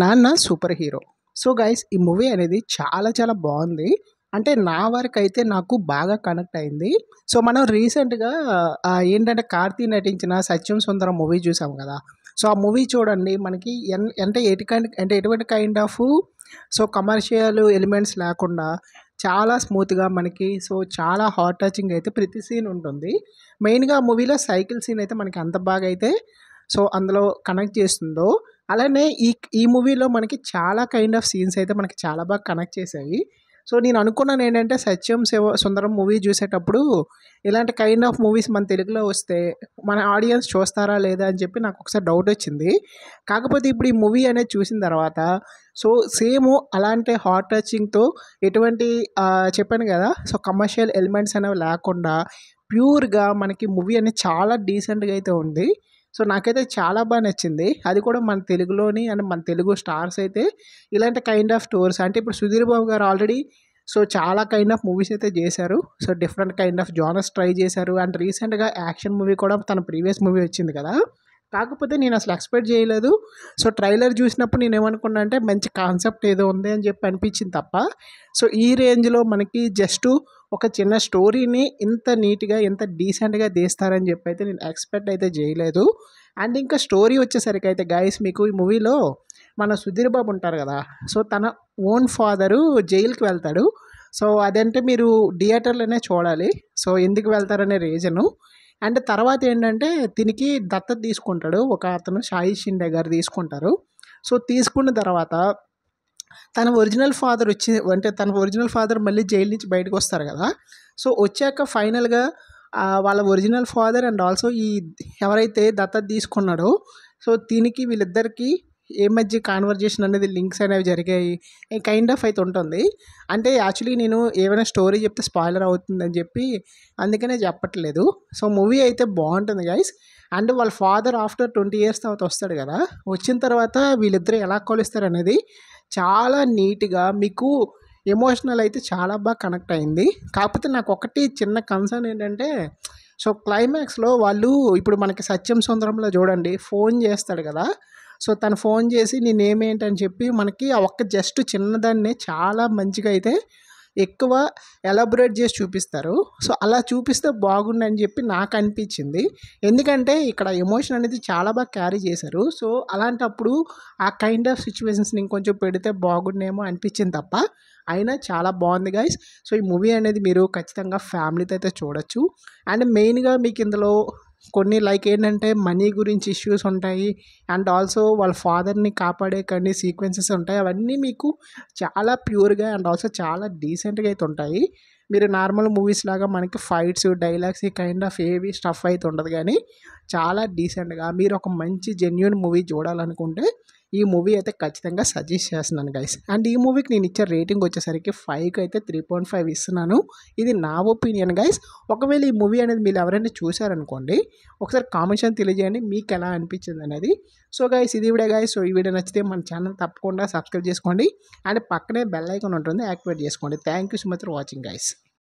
నాన్న superhero. So guys, ఈ movie అనేది చాలా చాలా బాగుంది. అంటే నా వరకు అయితే నాకు బాగా కనెక్ట్ అయింది. సో మనం రీసెంట్గా ఏంటంటే కార్తీ నటించిన సత్యం సుందరం మూవీ చూసాం కదా. సో ఆ మూవీ చూడండి, మనకి అంటే ఎటువంటి కైండ్ ఆఫ్ కమర్షియల్ ఎలిమెంట్స్ లేకుండా చాలా స్మూత్గా మనకి చాలా హార్ట్ టచింగ్ అయితే ప్రతి సీన్ ఉంటుంది. మెయిన్గా మూవీలో సైకిల్ సీన్ అయితే మనకి అంత బాగా అయితే అందులో కనెక్ట్ చేస్తుందో, అలానే ఈ మూవీలో మనకి చాలా కైండ్ ఆఫ్ సీన్స్ అయితే మనకి చాలా బాగా కనెక్ట్ చేసాయి. సో నేను అనుకున్నాను ఏంటంటే సత్యం సుందరం మూవీ చూసేటప్పుడు ఇలాంటి కైండ్ ఆఫ్ మూవీస్ మన తెలుగులో వస్తే మన ఆడియన్స్ చూస్తారా లేదా అని చెప్పి నాకు ఒకసారి డౌట్ వచ్చింది. కాకపోతే ఇప్పుడు ఈ మూవీ అనేది చూసిన తర్వాత సేమ్ అలాంటి హార్ట్ టచింగ్తో ఎటువంటి చెప్పాను కదా, కమర్షియల్ ఎలిమెంట్స్ అనేవి లేకుండా ప్యూర్గా మనకి మూవీ అనేది చాలా డీసెంట్గా అయితే ఉంది. సో నాకైతే చాలా బాగా నచ్చింది. అది కూడా మన తెలుగులోని, అండ్ మన తెలుగు స్టార్స్ అయితే ఇలాంటి కైండ్ ఆఫ్ స్టోరీస్ అంటే ఇప్పుడు సుధీర్ బాబు గారు ఆల్రెడీ చాలా కైండ్ ఆఫ్ మూవీస్ అయితే చేశారు. Different kind of genres try చేశారు. అండ్ రీసెంట్గా యాక్షన్ మూవీ కూడా తన ప్రీవియస్ మూవీ వచ్చింది కదా. కాకపోతే నేను అసలు ఎక్స్పెక్ట్ చేయలేదు. ట్రైలర్ చూసినప్పుడు నేను ఏమనుకున్నా అంటే మంచి కాన్సెప్ట్ ఏదో ఉంది అని చెప్పి అనిపించింది తప్ప, ఈ రేంజ్లో మనకి జస్ట్ ఒక చిన్న స్టోరీని ఇంత నీట్గా ఇంత డీసెంట్గా తీస్తారని చెప్పి అయితే నేను ఎక్స్పెక్ట్ అయితే చేయలేదు. అండ్ ఇంకా స్టోరీ వచ్చేసరికి అయితే గైస్, మీకు ఈ మూవీలో మన సుధీర్ బాబు ఉంటారు కదా, తన ఓన్ ఫాదరు జైలుకి వెళ్తాడు. అదంటే మీరు థియేటర్లోనే చూడాలి. ఎందుకు వెళ్తారనే రీజను. అండ్ తర్వాత ఏంటంటే దీనికి దత్తత తీసుకుంటాడు ఒక అతను, సాయి షిండే గారు తీసుకుంటారు. తీసుకున్న తర్వాత తన ఒరిజినల్ ఫాదర్ తన ఒరిజినల్ ఫాదర్ మళ్ళీ జైలు నుంచి బయటకు వస్తారు కదా. వచ్చాక ఫైనల్గా వాళ్ళ ఒరిజినల్ ఫాదర్ అండ్ ఆల్సో ఈ ఎవరైతే దత్తత తీసుకున్నాడో దీనికి వీళ్ళిద్దరికీ ఏ మధ్య కాన్వర్జేషన్ అనేది లింక్స్ అనేవి జరిగాయి కైండ్ ఆఫ్ అయితే ఉంటుంది. అంటే యాక్చువల్లీ నేను ఏమైనా స్టోరీ చెప్తే స్పాయిలర్ అవుతుందని చెప్పి అందుకనే చెప్పట్లేదు. మూవీ అయితే బాగుంటుంది గైస్. అండ్ వాళ్ళ ఫాదర్ ఆఫ్టర్ 20 years తర్వాత వస్తాడు కదా. వచ్చిన తర్వాత వీళ్ళిద్దరూ ఎలా కలుస్తారు అనేది చాలా నీట్గా మీకు ఎమోషనల్ అయితే చాలా బాగా కనెక్ట్ అయింది. కాకపోతే నాకు ఒకటి చిన్న కన్సర్న్ ఏంటంటే క్లైమాక్స్లో వాళ్ళు ఇప్పుడు మనకి సత్యం సుందరంలో చూడండి ఫోన్ చేస్తాడు కదా. తను ఫోన్ చేసి నేనేమేంటని చెప్పి మనకి ఆ ఒక్క జస్ట్ చిన్నదాన్నే చాలా మంచిగా అయితే ఎక్కువ ఎలాబొరేట్ చేసి చూపిస్తారు. అలా చూపిస్తే బాగుండని చెప్పి నాకు అనిపించింది. ఎందుకంటే ఇక్కడ ఎమోషన్ అనేది చాలా బాగా క్యారీ చేశారు. అలాంటప్పుడు ఆ కైండ్ ఆఫ్ సిచ్యువేషన్స్ని ఇంకొంచెం పెడితే బాగుండేమో అనిపించింది తప్ప, అయినా చాలా బాగుంది గైస్. ఈ మూవీ అనేది మీరు ఖచ్చితంగా ఫ్యామిలీతో అయితే చూడొచ్చు. అండ్ మెయిన్గా మీకు ఇందులో కొన్ని ఏంటంటే మనీ గురించి ఇష్యూస్ ఉంటాయి. అండ్ ఆల్సో వాళ్ళ ఫాదర్ని కాపాడే కొన్ని సీక్వెన్సెస్ ఉంటాయి. అవన్నీ మీకు చాలా ప్యూర్గా అండ్ ఆల్సో చాలా డీసెంట్గా అయితే ఉంటాయి. మీరు నార్మల్ మూవీస్ లాగా మనకి ఫైట్స్, డైలాగ్స్ ఈ కైండ్ ఆఫ్ ఏవి స్టఫ్ అయితే ఉండదు. కానీ చాలా డీసెంట్గా మీరు ఒక మంచి జెన్యూన్ మూవీ చూడాలనుకుంటే ఈ మూవీ అయితే ఖచ్చితంగా సజెస్ట్ చేస్తున్నాను గైస్. అండ్ ఈ మూవీకి నేను ఇచ్చే రేటింగ్ వచ్చేసరికి 5కి అయితే 3.5 ఇస్తున్నాను. ఇది నా ఒపీనియన్ గైస్. ఒకవేళ ఈ మూవీ అనేది మీరు ఎవరైనా చూసారనుకోండి, ఒకసారి కామెంట్ చేసి తెలియజేయండి మీకు ఎలా అనిపించింది అనేది. గైస్ ఇది వీడియో గైస్. ఈ వీడియో నచ్చితే మన ఛానల్ తప్పకుండా సబ్స్క్రైబ్ చేసుకోండి. అండ్ పక్కనే బెల్ ఐకాన్ ఉంటుంది, యాక్టివేట్ చేసుకోండి. Thank you so much for watching guys.